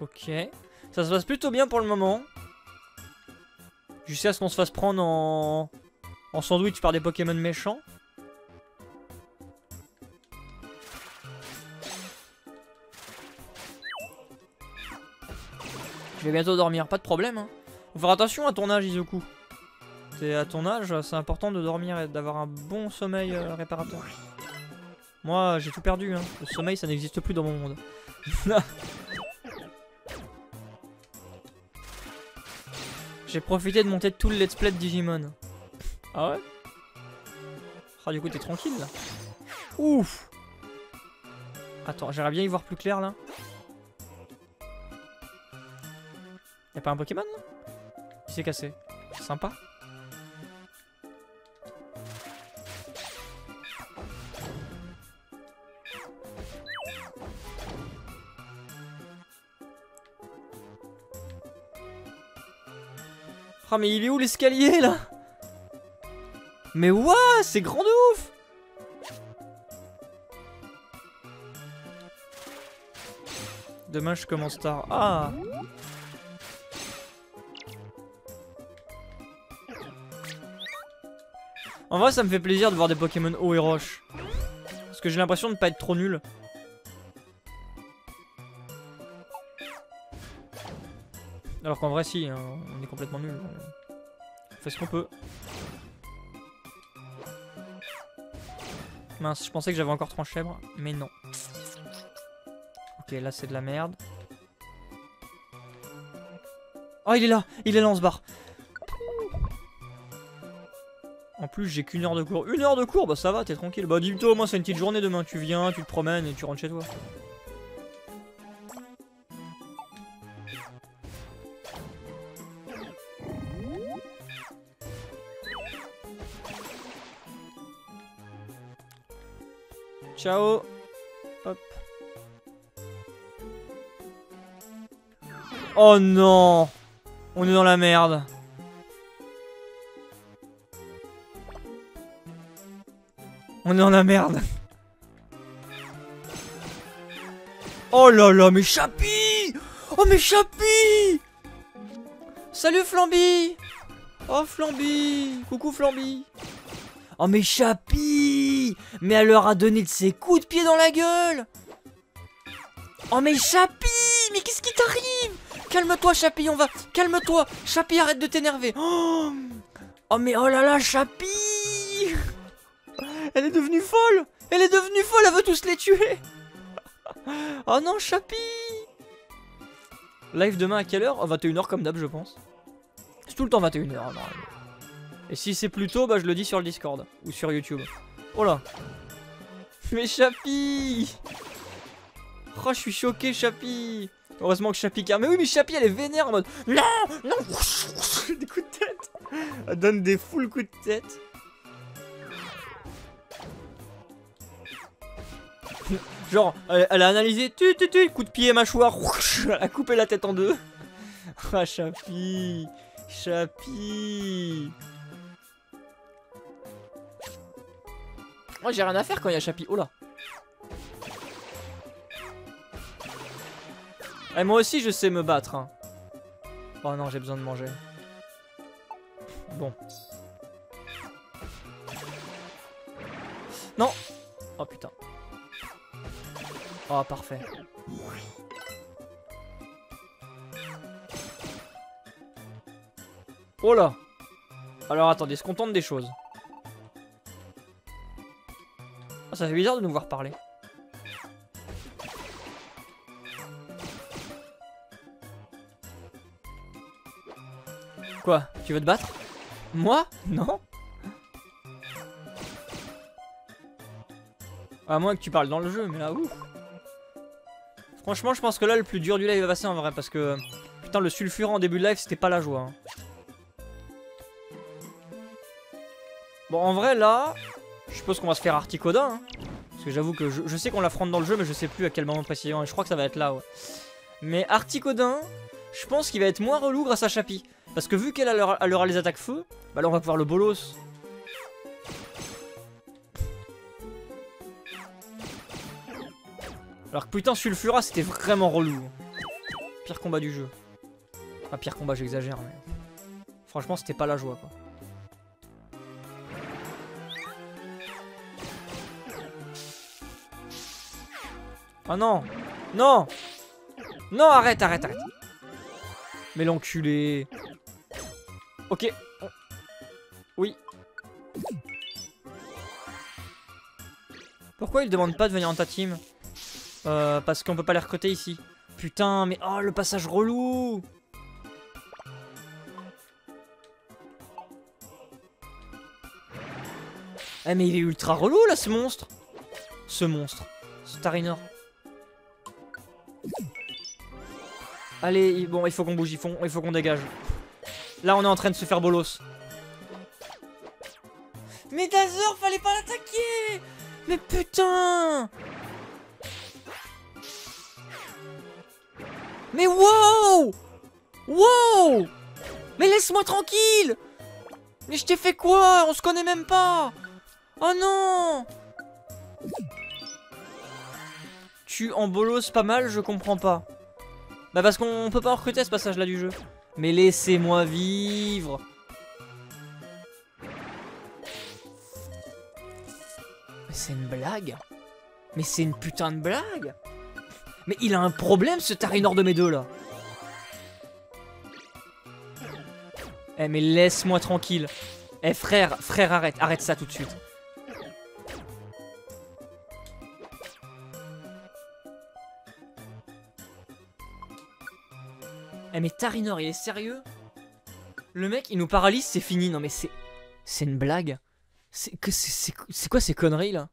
Ok. Ça se passe plutôt bien pour le moment. Jusqu'à ce qu'on se fasse prendre en... en sandwich par des Pokémon méchants. Je vais bientôt dormir, pas de problème. Hein. Faut faire attention à ton âge, Izuku. C'est à ton âge, c'est important de dormir et d'avoir un bon sommeil euh, réparateur. Moi, j'ai tout perdu. Hein. Le sommeil, ça n'existe plus dans mon monde. J'ai profité de monter tout le let's play de Digimon. Ah ouais? Ah du coup t'es tranquille là. Ouf. Attends, j'aimerais bien y voir plus clair là. Y'a pas un Pokémon là? Il s'est cassé. Sympa. Ah mais il est où l'escalier là? Mais ouah, c'est grand de ouf. Demain je commence tard. Ah. En vrai ça me fait plaisir de voir des Pokémon eau et roche. Parce que j'ai l'impression de pas être trop nul. Alors qu'en vrai si, on est complètement nul. On fait ce qu'on peut. Mince, je pensais que j'avais encore trois chèvres, mais non. Ok, là c'est de la merde. Oh, il est là, il est là en ce bar. En plus, j'ai qu'une heure de cours. Une heure de cours, bah ça va, t'es tranquille. Bah dis-toi, au moins c'est une petite journée demain. Tu viens, tu te promènes et tu rentres chez toi. Ciao. Hop. Oh non. On est dans la merde. On est dans la merde. Oh là là, mais Chapi. Oh mais Chapi. Salut Flambi. Oh Flambi. Coucou Flambi. Oh mais Chapi. Mais elle leur a donné de ses coups de pied dans la gueule. Oh mais Chapi, mais qu'est-ce qui t'arrive? Calme-toi Chapi, on va... Calme-toi Chapi, arrête de t'énerver. Oh, oh mais oh là là Chapi. Elle est devenue folle. Elle est devenue folle, elle veut tous les tuer. Oh non Chapi. Live demain à quelle heure? Vingt et une heures comme d'hab je pense. C'est tout le temps vingt et une heures hein, non. Et si c'est plus tôt, bah je le dis sur le Discord ou sur YouTube. Oh là. Mais Chapi. Oh je suis choqué Chapi. Heureusement que Chapi car... Mais oui mais Chapi elle est vénère en mode non non. Des coups de tête. Elle donne des full coups de tête. Genre elle, elle a analysé tu tu tu coup de pied mâchoire. Elle a coupé la tête en deux. Ah oh, Chapi. Chapi. Moi j'ai rien à faire quand il y a Chapi. Oh là. Et moi aussi je sais me battre hein. Oh non j'ai besoin de manger. Bon. Non. Oh putain. Oh parfait. Oh là. Alors attendez, se contente des choses. Oh, ça fait bizarre de nous voir parler. Quoi, tu veux te battre? Moi? Non? À moins que tu parles dans le jeu, mais là, ouf. Franchement, je pense que là, le plus dur du live va passer en vrai, parce que... Putain, le sulfurant en début de live, c'était pas la joie. Hein. Bon, en vrai, là... Je suppose qu'on va se faire Articodin. Hein, parce que j'avoue que je, je sais qu'on l'affronte dans le jeu, mais je sais plus à quel moment précisément. Et je crois que ça va être là, ouais. Mais Articodin, je pense qu'il va être moins relou grâce à Chapi. Parce que vu qu'elle aura, aura les attaques feu, bah là on va pouvoir le bolos. Alors que putain, Sulfura c'était vraiment relou. Pire combat du jeu. Enfin, pire combat, j'exagère, mais. Franchement, c'était pas la joie quoi. Ah non! Non! Non, arrête, arrête, arrête! Mais l'enculé! Ok. Oui. Pourquoi ils demandent pas de venir en ta team? Euh, parce qu'on peut pas les recruter ici. Putain, mais oh le passage relou! Eh mais il est ultra relou là ce monstre! Ce monstre. Ce Tarinor. Allez, bon il faut qu'on bouge, il faut, il faut qu'on dégage. Là on est en train de se faire bolos. Mais Azers, fallait pas l'attaquer! Mais putain! Mais wow! Wow! Mais laisse-moi tranquille! Mais je t'ai fait quoi? On se connaît même pas! Oh non! Tu en bolos pas mal, je comprends pas. Bah parce qu'on peut pas recruter ce passage-là du jeu. Mais laissez-moi vivre! Mais c'est une blague! Mais c'est une putain de blague! Mais il a un problème ce Tarinor de mes deux là. Eh mais laisse-moi tranquille. Eh frère, frère arrête, arrête ça tout de suite. Eh mais Tarinor il est sérieux? Le mec il nous paralyse, c'est fini, non mais c'est... C'est une blague. C'est quoi ces conneries là?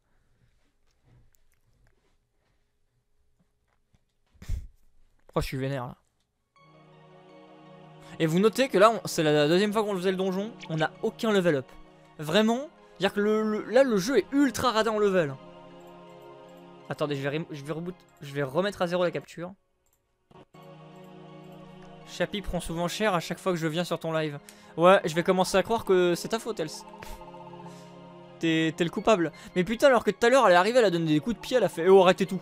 Oh, je suis vénère là. Et vous notez que là, c'est la deuxième fois qu'on faisait le donjon, on n'a aucun level up. Vraiment, dire que le, le, là le jeu est ultra radin en level. Attendez, je vais, je vais, reboot, je vais remettre à zéro la capture. Chapi prend souvent cher à chaque fois que je viens sur ton live. Ouais, je vais commencer à croire que c'est ta faute, elle. T'es le coupable. Mais putain, alors que tout à l'heure, elle est arrivée, elle a donné des coups de pied, elle a fait oh, arrêtez tout.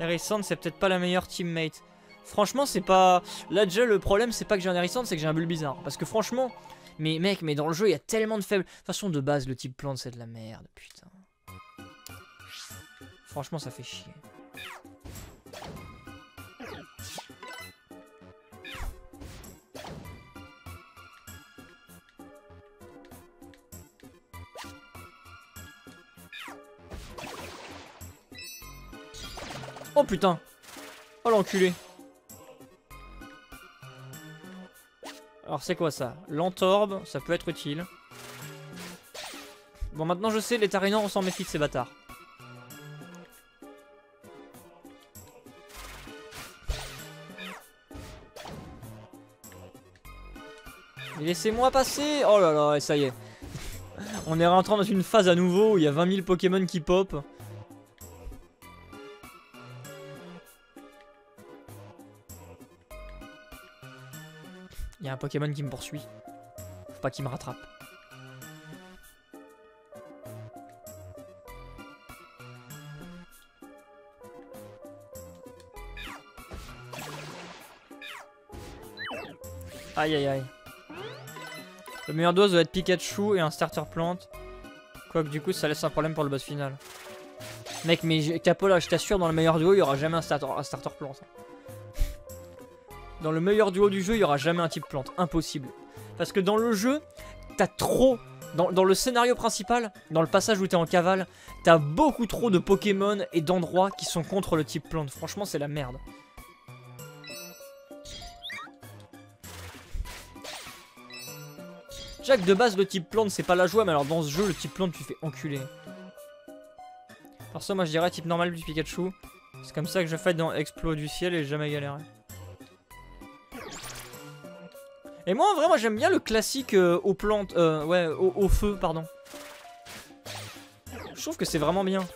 Hérissante, c'est peut-être pas la meilleure teammate. Franchement, c'est pas... Là, déjà, le problème, c'est pas que j'ai un Hérissante, c'est que j'ai un Bulbizarre. Parce que franchement... Mais mec, mais dans le jeu, il y a tellement de faibles... De toute façon, de base, le type plante, c'est de la merde, putain. Franchement, ça fait chier. Oh putain! Oh l'enculé! Alors c'est quoi ça? L'entorbe, ça peut être utile. Bon maintenant je sais, les Tarinors on s'en méfie de ces bâtards. Laissez-moi passer! Oh là là, et ça y est. On est rentré dans une phase à nouveau où il y a vingt mille Pokémon qui pop. Il y a un Pokémon qui me poursuit. Faut pas qu'il me rattrape. Aïe aïe aïe. Le meilleur dose doit être Pikachu et un starter plante. Quoique du coup ça laisse un problème pour le boss final. Mec, mais Capo là, je t'assure, dans le meilleur duo il n'y aura jamais un starter, un starter plante. Dans le meilleur duo du jeu il n'y aura jamais un type plante. Impossible. Parce que dans le jeu, t'as trop... Dans, dans le scénario principal, dans le passage où t'es en cavale, t'as beaucoup trop de Pokémon et d'endroits qui sont contre le type plante. Franchement, c'est la merde. Jack, de base, le type plante, c'est pas la joie, mais alors dans ce jeu, le type plante, tu fais enculer. Par ça, moi, je dirais type normal du Pikachu. C'est comme ça que je fais dans Explo du Ciel et jamais galéré. Et moi en vrai moi j'aime bien le classique euh, aux plantes, euh, ouais au, au feu pardon. Je trouve que c'est vraiment bien.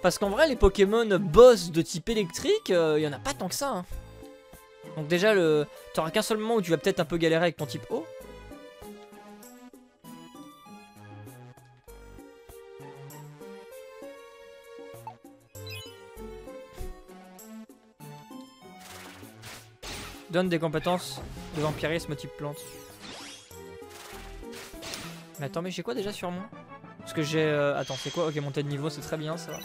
Parce qu'en vrai les Pokémon boss de type électrique, il euh, y en a pas tant que ça. Hein. Donc déjà le, t'auras qu'un seul moment où tu vas peut-être un peu galérer avec ton type eau. Donne des compétences de vampirisme type plante. Mais attends, mais j'ai quoi déjà sur moi? Parce que j'ai... Euh... Attends, c'est quoi? Ok, montée de niveau, c'est très bien, ça va.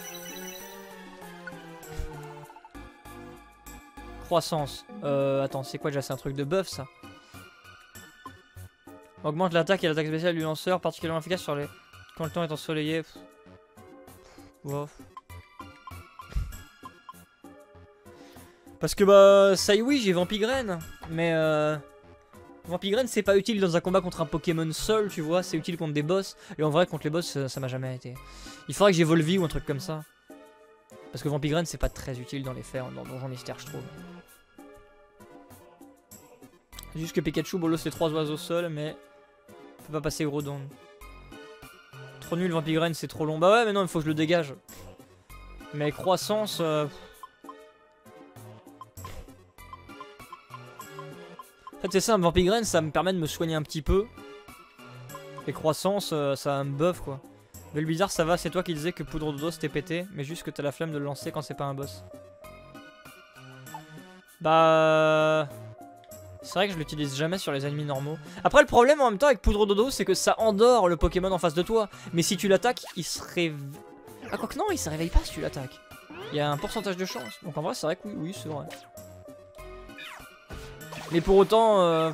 Croissance. Euh, attends, c'est quoi déjà? C'est un truc de buff, ça. Augmente l'attaque et l'attaque spéciale du lanceur, particulièrement efficace sur les... Quand le temps est ensoleillé. Wow. Parce que bah ça y oui j'ai Vampigraine, mais euh, Vampigraine c'est pas utile dans un combat contre un Pokémon seul, tu vois, c'est utile contre des boss, et en vrai contre les boss ça, ça m'a jamais été. Il faudrait que j'évolue ou un truc comme ça. Parce que Vampigraine c'est pas très utile dans les fers, dans Donjon Mystère je trouve. Juste que Pikachu bolosse les trois oiseaux seuls, mais faut pas passer Groudon. Trop nul Vampigraine, c'est trop long. Bah ouais mais non il faut que je le dégage. Mais croissance... Euh... En fait c'est ça, Vampigraine ça me permet de me soigner un petit peu. Et croissance euh, ça me buff quoi. Mais le bizarre ça va, c'est toi qui disais que Poudre dodo c'était pété, mais juste que t'as la flemme de le lancer quand c'est pas un boss. Bah... C'est vrai que je l'utilise jamais sur les ennemis normaux. Après le problème en même temps avec Poudre dodo c'est que ça endort le Pokémon en face de toi. Mais si tu l'attaques il se réveille... Ah quoique non il se réveille pas si tu l'attaques. Il y a un pourcentage de chance. Donc en vrai c'est vrai que oui, oui c'est vrai. Mais pour autant, euh,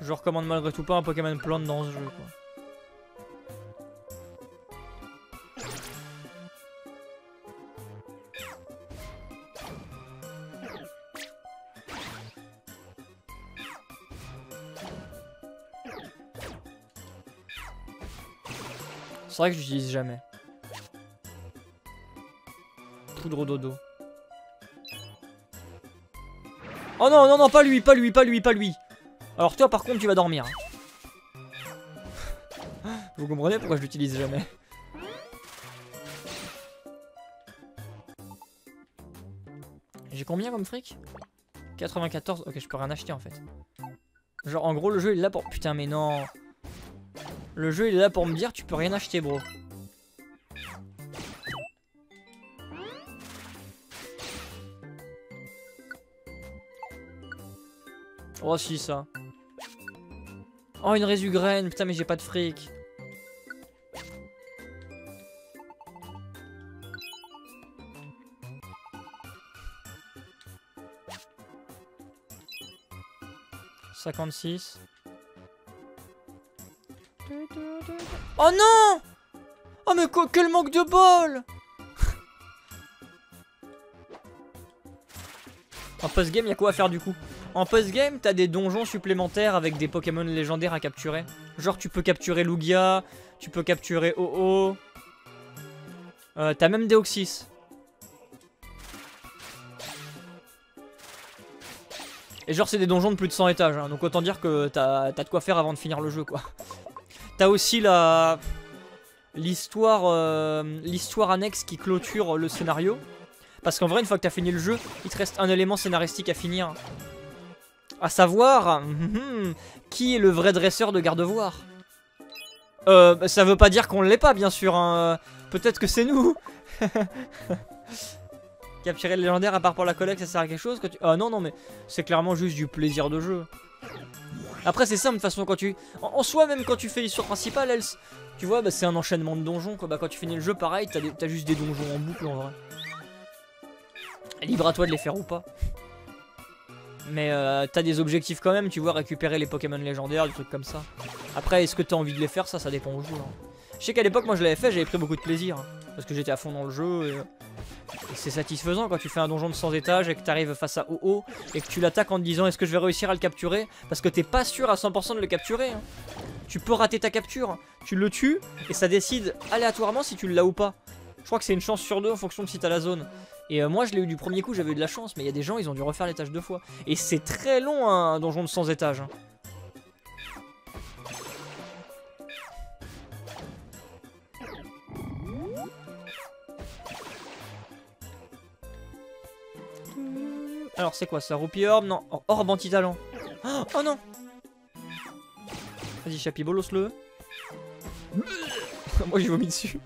je recommande malgré tout pas un Pokémon plante dans ce jeu. Quoi. C'est vrai que j'utilise jamais. Poudre dodo. Oh non, non, non, pas lui, pas lui, pas lui, pas lui. Alors toi, par contre, tu vas dormir. Vous comprenez pourquoi je l'utilise jamais. J'ai combien comme fric? Quatre-vingt-quatorze, ok, je peux rien acheter en fait. Genre, en gros, le jeu il est là pour... Putain, mais non. Le jeu il est là pour me dire, tu peux rien acheter, bro. Oh si ça. Oh une résugraine, putain mais j'ai pas de fric. cinquante-six. Oh non! Oh mais quoi, quel manque de bol! En post-game y'a quoi à faire du coup? En post-game, t'as des donjons supplémentaires avec des Pokémon légendaires à capturer. Genre, tu peux capturer Lugia, tu peux capturer Oh-Oh. Euh, t'as même Deoxys. Et genre, c'est des donjons de plus de cent étages, hein, donc autant dire que t'as t'as de quoi faire avant de finir le jeu, quoi. T'as aussi la l'histoire euh, l'histoire annexe qui clôture le scénario. Parce qu'en vrai, une fois que t'as fini le jeu, il te reste un élément scénaristique à finir. À savoir, mm-hmm, qui est le vrai dresseur de Gardevoir. Euh, ça veut pas dire qu'on l'est pas, bien sûr. Hein. Peut-être que c'est nous. Capturer le légendaire à part pour la collecte, ça sert à quelque chose quand tu... Ah non non, mais c'est clairement juste du plaisir de jeu. Après c'est simple de toute façon, quand tu... En soi, même quand tu fais l'histoire principale, elle, tu vois, bah, c'est un enchaînement de donjons quoi. Bah, quand tu finis le jeu pareil, t'as des... t'as juste des donjons en boucle en vrai. Libre à toi de les faire ou pas. Mais euh, t'as des objectifs quand même, tu vois, récupérer les Pokémon légendaires, des trucs comme ça. Après, est-ce que t'as envie de les faire, ça, ça dépend au jeu. Hein. Je sais qu'à l'époque, moi je l'avais fait, j'avais pris beaucoup de plaisir. Hein, parce que j'étais à fond dans le jeu. Et, et c'est satisfaisant quand tu fais un donjon de cent étages et que t'arrives face à O O et que tu l'attaques en te disant est-ce que je vais réussir à le capturer. Parce que t'es pas sûr à cent pour cent de le capturer. Hein. Tu peux rater ta capture, tu le tues et ça décide aléatoirement si tu l'as ou pas. Je crois que c'est une chance sur deux en fonction de si t'as la zone. Et euh, moi je l'ai eu du premier coup, j'avais eu de la chance, mais il y a des gens ils ont dû refaire les tâches deux fois. Et c'est très long hein, un donjon de cent étages. Hein. Alors c'est quoi ça, Roupie Orbe? Non, Orbe anti-talent. Oh, oh non. Vas-y Chapi, bolos-le. Moi j'ai vomi dessus.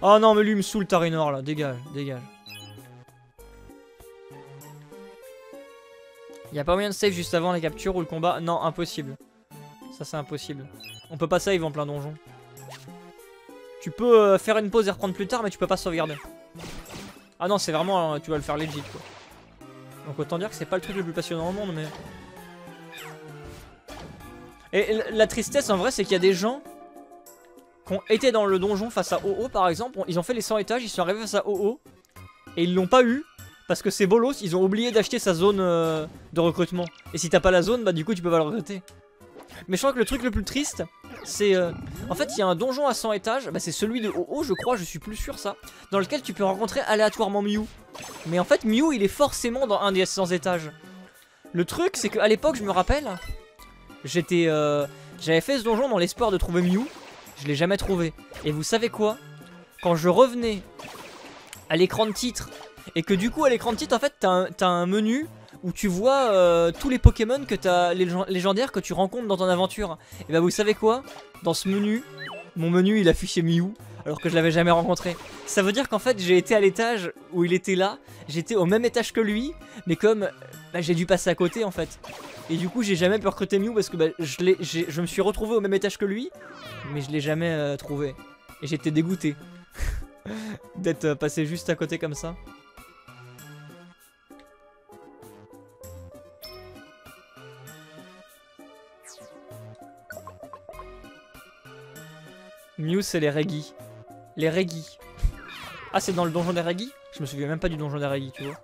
Oh non, mais lui il me saoule Tarinor là, dégage, dégage. Y'a pas moyen de save juste avant la capture ou le combat? Non, impossible. Ça c'est impossible. On peut pas save en plein donjon. Tu peux faire une pause et reprendre plus tard, mais tu peux pas sauvegarder. Ah non, c'est vraiment, tu vas le faire legit quoi. Donc autant dire que c'est pas le truc le plus passionnant au monde, mais... Et la tristesse en vrai c'est qu'il y a des gens... ont été dans le donjon face à O O par exemple, ils ont fait les cent étages, ils sont arrivés face à O O et ils l'ont pas eu parce que c'est bolos, ils ont oublié d'acheter sa zone euh, de recrutement. Et si t'as pas la zone, bah du coup tu peux pas le recruter. Mais je crois que le truc le plus triste, c'est... Euh... En fait, il y a un donjon à cent étages, bah c'est celui de O O je crois, je suis plus sûr ça, dans lequel tu peux rencontrer aléatoirement Mew. Mais en fait, Mew il est forcément dans un des cent étages. Le truc, c'est qu'à l'époque, je me rappelle, j'étais... Euh... J'avais fait ce donjon dans l'espoir de trouver Mew. Je l'ai jamais trouvé. Et vous savez quoi? Quand je revenais à l'écran de titre, et que du coup à l'écran de titre en fait t'as un, t'as un menu où tu vois euh, tous les Pokémon que t'as, les légendaires que tu rencontres dans ton aventure. Et bah vous savez quoi? Dans ce menu, mon menu il affichait Mew alors que je l'avais jamais rencontré. Ça veut dire qu'en fait j'ai été à l'étage où il était là, j'étais au même étage que lui, mais comme bah, j'ai dû passer à côté en fait. Et du coup j'ai jamais pu recruter Mew parce que bah, je, je me suis retrouvé au même étage que lui, mais je l'ai jamais euh, trouvé. Et j'étais dégoûté d'être euh, passé juste à côté comme ça. Mew c'est les Regis. Les Regis. Ah c'est dans le donjon des Regis? Je me souviens même pas du donjon des Regis, tu vois.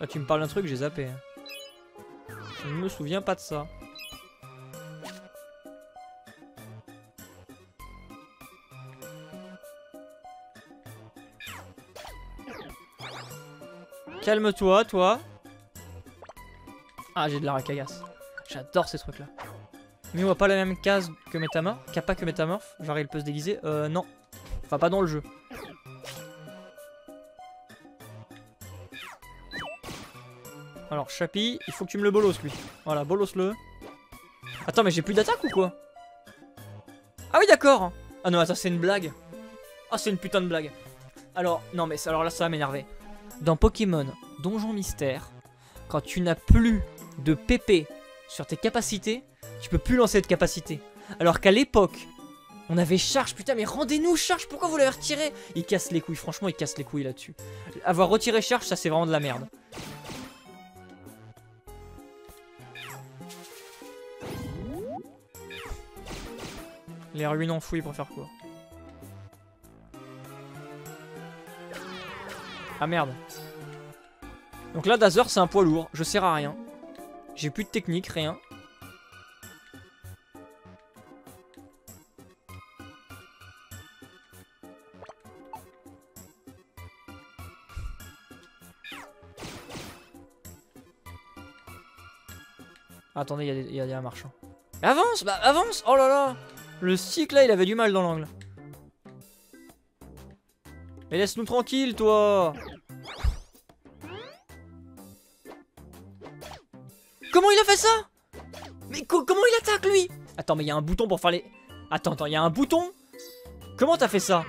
Là tu me parles d'un truc, j'ai zappé. Je ne me souviens pas de ça. Calme-toi, toi. Ah, j'ai de la Rakayas. J'adore ces trucs-là. Mais on voit pas la même case que Métamorphe. Qu'a pas que Métamorphe. Genre, il peut se déguiser. Euh, non. Enfin, pas dans le jeu. Alors Chapi, il faut que tu me le bolosses lui. Voilà, bolosse-le. Attends, mais j'ai plus d'attaque ou quoi? Ah oui d'accord. Ah non attends, c'est une blague. Ah c'est une putain de blague. Alors non mais alors là ça va m'énerver. Dans Pokémon Donjon Mystère, quand tu n'as plus de P P sur tes capacités, tu peux plus lancer de capacité. Alors qu'à l'époque, on avait charge, putain mais rendez-nous charge, pourquoi vous l'avez retiré? Il casse les couilles, franchement il casse les couilles là-dessus. Avoir retiré charge, ça c'est vraiment de la merde. Les ruines enfouies pour faire quoi? Ah merde. Donc là Dazur c'est un poids lourd, je sers à rien. J'ai plus de technique, rien. Attendez, il y, y, y a un marchand. Mais avance, bah avance. Oh là là. Le cycle là il avait du mal dans l'angle. Mais laisse-nous tranquille toi. Comment il a fait ça? Mais co comment il attaque lui? Attends mais il y a un bouton pour faire les... Attends, attends, il y a un bouton? Comment t'as fait ça?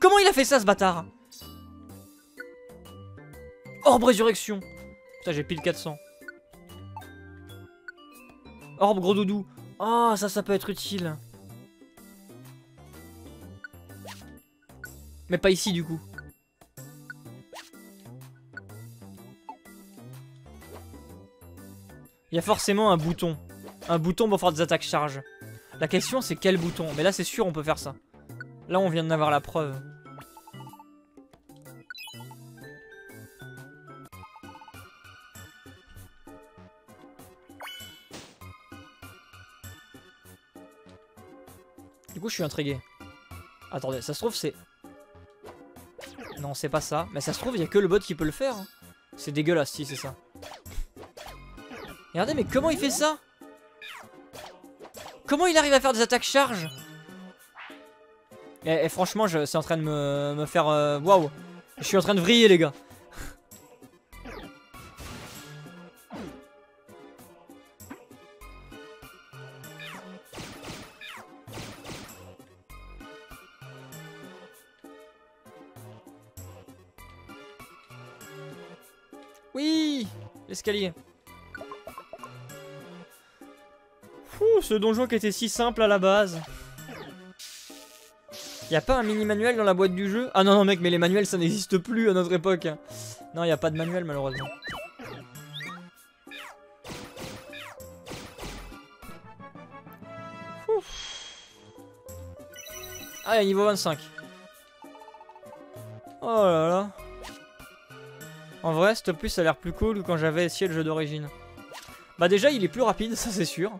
Comment il a fait ça, ce bâtard? Orbe résurrection. Putain, j'ai pile quatre cents. Orbe gros doudou. Oh, ça, ça peut être utile. Mais pas ici, du coup. Il y a forcément un bouton. Un bouton pour faire des attaques charge. La question, c'est quel bouton? Mais là, c'est sûr, on peut faire ça. Là, on vient d'en avoir la preuve. Du coup, je suis intrigué. Attendez, ça se trouve, c'est... Non, c'est pas ça. Mais ça se trouve, il n'y a que le bot qui peut le faire. C'est dégueulasse, si c'est ça. Regardez, mais comment il fait ça? Comment il arrive à faire des attaques charge? Et, et franchement, je suis en train de me, me faire... Waouh, wow. Je suis en train de vriller, les gars. Oui, l'escalier. Ouh, ce donjon qui était si simple à la base. Y a pas un mini manuel dans la boîte du jeu? Ah non non mec, mais les manuels ça n'existe plus à notre époque. Non, y a pas de manuel malheureusement. Ouf. Ah, y a niveau vingt-cinq. Oh là là. En vrai, cette puce ça a l'air plus cool que quand j'avais essayé le jeu d'origine. Bah déjà, il est plus rapide, ça c'est sûr.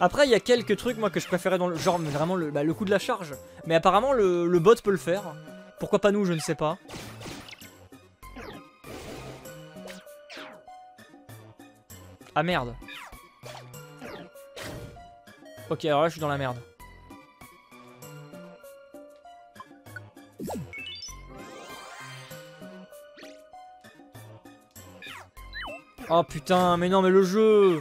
Après, il y a quelques trucs, moi, que je préférais dans le... Genre, mais vraiment, le, bah, le coup de la charge. Mais apparemment, le, le bot peut le faire. Pourquoi pas nous, je ne sais pas. Ah, merde. Ok, alors là, je suis dans la merde. Oh, putain, mais non, mais le jeu...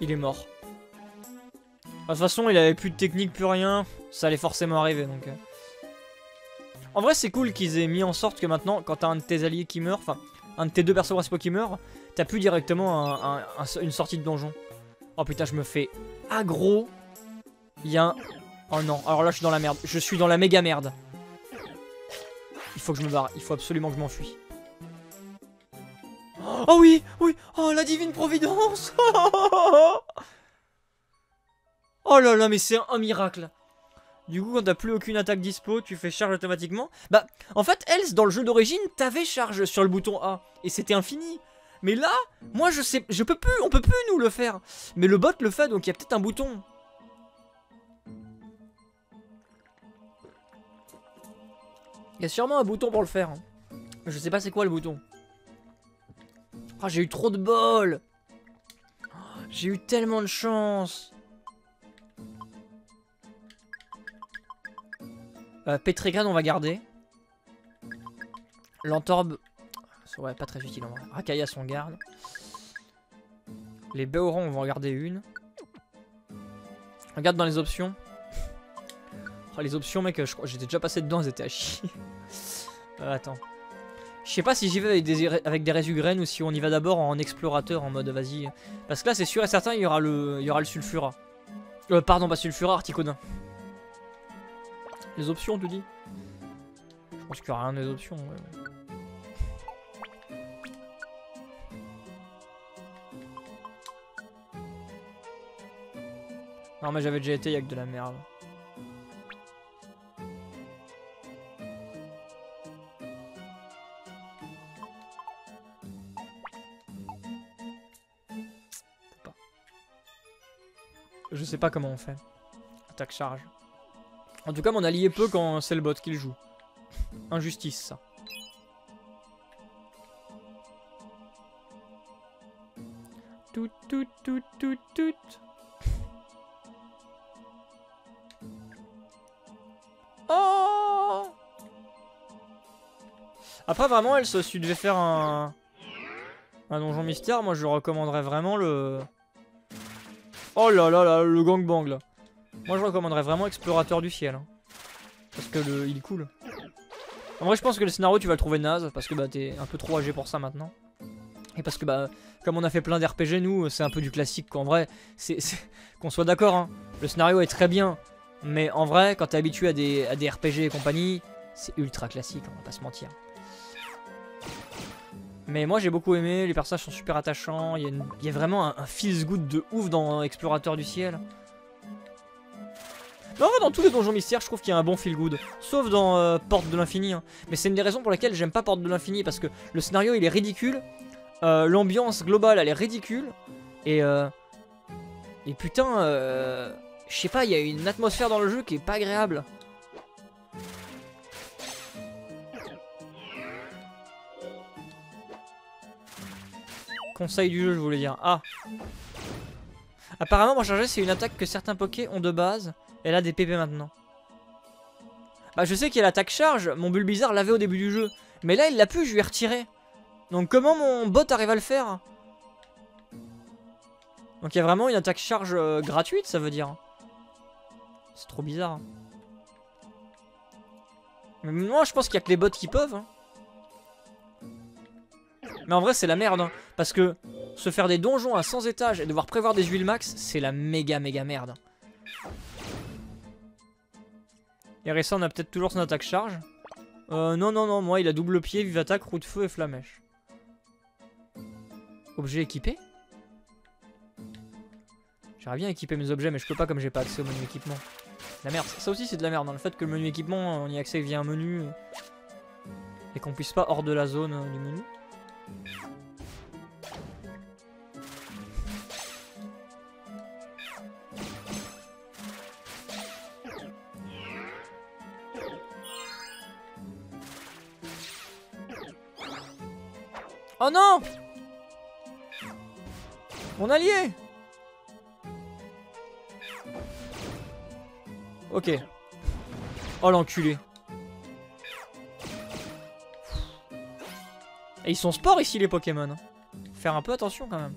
Il est mort. De toute façon, il avait plus de technique, plus rien. Ça allait forcément arriver, donc... En vrai, c'est cool qu'ils aient mis en sorte que maintenant, quand t'as un de tes alliés qui meurt, enfin, un de tes deux persos principaux qui meurt, t'as plus directement un, un, un, une sortie de donjon. Oh putain, je me fais aggro. Il y a un... Oh non, alors là, je suis dans la merde. Je suis dans la méga merde. Il faut que je me barre. Il faut absolument que je m'enfuis. Oh oui, oui, oh la divine providence. Oh là là, mais c'est un miracle. Du coup, quand t'as plus aucune attaque dispo, tu fais charge automatiquement. Bah, en fait, Else, dans le jeu d'origine, t'avais charge sur le bouton A. Et c'était infini. Mais là, moi je sais, je peux plus, on peut plus nous le faire. Mais le bot le fait, donc il y a peut-être un bouton. Il y a sûrement un bouton pour le faire. Je sais pas c'est quoi le bouton. Ah, oh, j'ai eu trop de bol. Oh, j'ai eu tellement de chance. Euh, Petrigan, on va garder. L'entorbe. Ouais, pas très utile en vrai. Rakayas, on garde. Les Béorans, on va en garder une. Regarde dans les options. Oh, les options, mec, je crois j'étais déjà passé dedans, elles étaient à chier. Euh, attends. Je sais pas si j'y vais avec des, avec des Résugraines ou si on y va d'abord en explorateur en mode vas-y. Parce que là c'est sûr et certain il y aura le, il y aura le Sulfura. Euh, pardon, pas Sulfura, Articodin. Les options tu dis? Je pense qu'il y aura rien des options. Ouais. Non mais j'avais déjà été, il y a que de la merde. Je sais pas comment on fait. Attaque charge. En tout cas, mon allié peut quand c'est le bot qui le joue. Injustice, ça. Tout, tout, tout, tout, tout. Oh Après vraiment elle, si tu devais faire un, un donjon mystère, moi je recommanderais vraiment le... Oh là là là, le gangbang là. Moi je recommanderais vraiment Explorateur du Ciel. Hein. Parce que le, il est cool. En vrai je pense que le scénario tu vas le trouver naze, parce que bah t'es un peu trop âgé pour ça maintenant. Et parce que bah comme on a fait plein d'R P G nous, c'est un peu du classique qu'en vrai, c'est qu'on soit d'accord, hein. Le scénario est très bien. Mais en vrai, quand t'es habitué à des, à des R P G et compagnie, c'est ultra classique, on va pas se mentir. Mais moi j'ai beaucoup aimé, les personnages sont super attachants, il y, y a vraiment un, un feels-good de ouf dans Explorateur du Ciel. Mais en vrai, dans tous les donjons mystères, je trouve qu'il y a un bon feel-good. Sauf dans euh, Porte de l'Infini. Hein. Mais c'est une des raisons pour lesquelles j'aime pas Porte de l'Infini, parce que le scénario il est ridicule, euh, l'ambiance globale elle est ridicule, et, euh, et putain... Euh, je sais pas, il y a une atmosphère dans le jeu qui est pas agréable. Conseil du jeu, je voulais dire. Ah. Apparemment, recharger, c'est une attaque que certains Poké ont de base. Elle a des P P maintenant. Bah, je sais qu'il y a l'attaque charge. Mon Bulbizarre l'avait au début du jeu. Mais là, il l'a plus, je lui ai retiré. Donc, comment mon bot arrive à le faire? Donc, il y a vraiment une attaque charge euh, gratuite, ça veut dire. C'est trop bizarre. Mais moi je pense qu'il n'y a que les bots qui peuvent. Hein. Mais en vrai c'est la merde. Hein, parce que se faire des donjons à cent étages et devoir prévoir des huiles max, c'est la méga méga merde. Et récent on a peut-être toujours son attaque charge. Euh, non non non, moi il a double pied, vive attaque, roue de feu et flamèche. Objet équipé? J'aimerais bien équiper mes objets mais je peux pas comme j'ai pas accès au menu équipement. La merde, ça aussi c'est de la merde, hein. Le fait que le menu équipement on y accède via un menu et qu'on puisse pas hors de la zone euh, du menu. Oh non! Mon allié! Ok. Oh l'enculé. Et ils sont sport ici les Pokémon. Faire un peu attention quand même.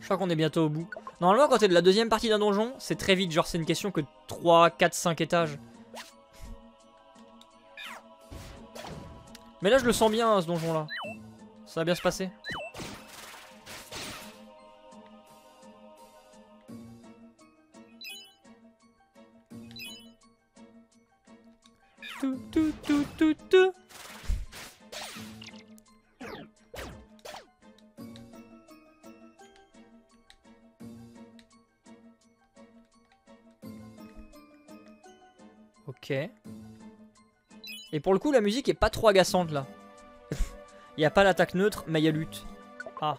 Je crois qu'on est bientôt au bout. Normalement quand t'es de la deuxième partie d'un donjon, c'est très vite, genre c'est une question que trois, quatre, cinq étages. Mais là je le sens bien hein, ce donjon là. Ça va bien se passer. Tout tout tout tout tout. Ok. Et pour le coup, la musique est pas trop agaçante là. Il n'y a pas l'attaque neutre, mais il y a lutte. Ah.